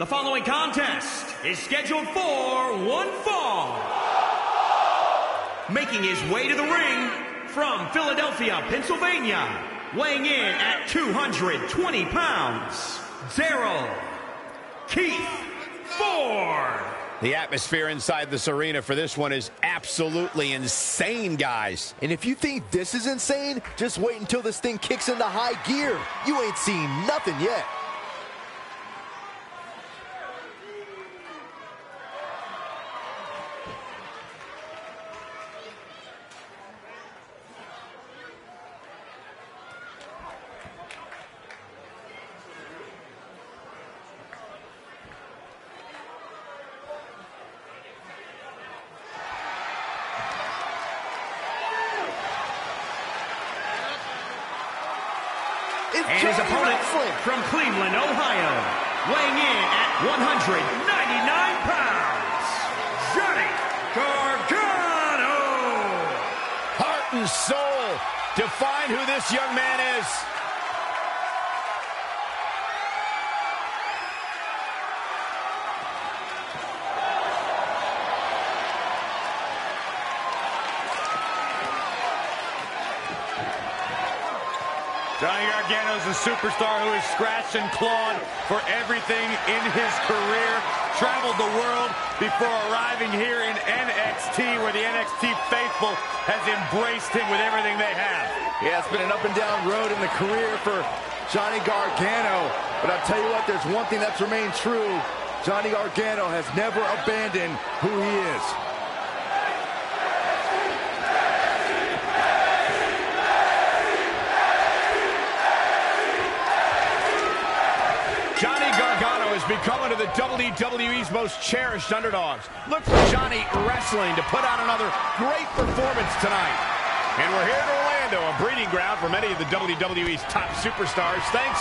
The following contest is scheduled for one fall. Making his way to the ring from Philadelphia, Pennsylvania, weighing in at 220 pounds, Darryl Keith Ford. The atmosphere inside this arena for this one is absolutely insane, guys. And if you think this is insane, just wait until this thing kicks into high gear. You ain't seen nothing yet. And his opponent from Cleveland, Ohio, weighing in at 199 pounds, Johnny Gargano. Heart and soul define who this young man is. Johnny Gargano is a superstar who has scratched and clawed for everything in his career, traveled the world before arriving here in NXT, where the NXT faithful has embraced him with everything they have. Yeah, it's been an up-and-down road in the career for Johnny Gargano, but I'll tell you what, there's one thing that's remained true. Johnny Gargano has never abandoned who he is. Becoming to the WWE's most cherished underdogs. Look for Johnny Wrestling to put out another great performance tonight. And we're here in Orlando, a breeding ground for many of the WWE's top superstars, thanks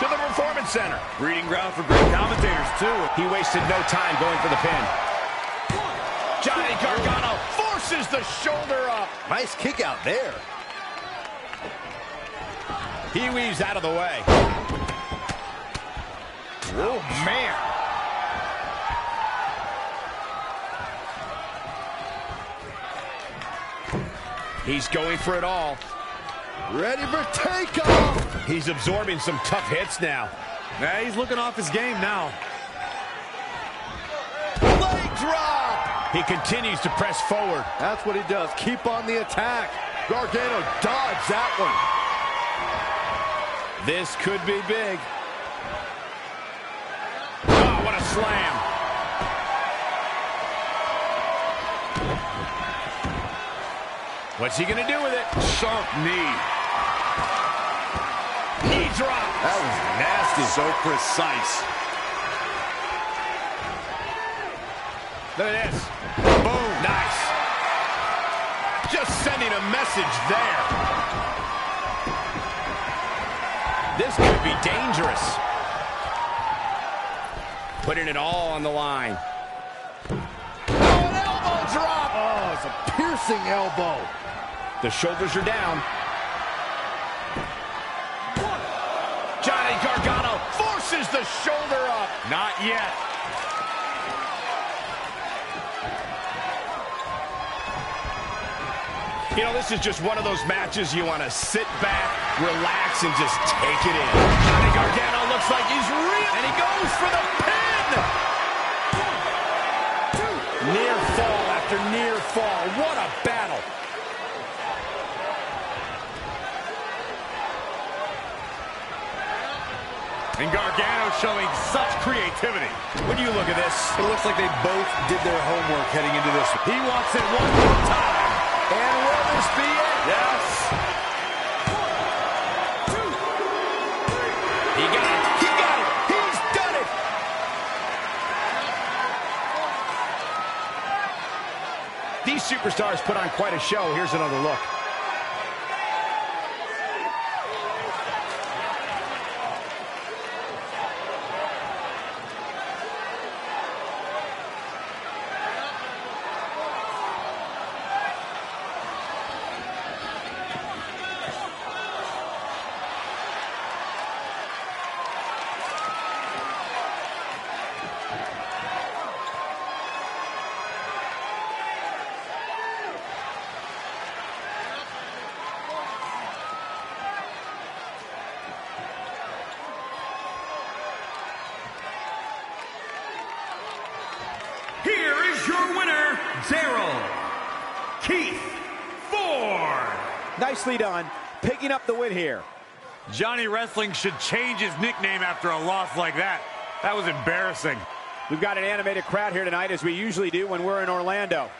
to the Performance Center. Breeding ground for great commentators, too. He wasted no time going for the pin. Johnny Gargano forces the shoulder up. Nice kick out there. He weaves out of the way. Oh, man. He's going for it all. Ready for takeoff. He's absorbing some tough hits now. Yeah, he's looking off his game now. Leg drop. He continues to press forward. That's what he does. Keep on the attack. Gargano dodged that one. This could be big. Slam. What's he gonna do with it? Sharp knee. Knee drop. That was nasty. So precise. Look at this. Boom. Nice. Just sending a message there. This could be dangerous. Putting it all on the line. Oh, an elbow drop! Oh, it's a piercing elbow. The shoulders are down. Johnny Gargano forces the shoulder up. Not yet. You know, this is just one of those matches you want to sit back, relax, and just take it in. Johnny Gargano looks like he's real, and he goes for the pin. Near fall after near fall. What a battle. And Gargano showing such creativity. When you look at this, it looks like they both did their homework heading into this. He wants it one more time. And will this be it? Yes. One, two, three. He got it. These superstars put on quite a show. Here's another look. Here is your winner, Darryl Keith Ford. Nicely done, picking up the win here. Johnny Wrestling should change his nickname after a loss like that. That was embarrassing. We've got an animated crowd here tonight, as we usually do when we're in Orlando.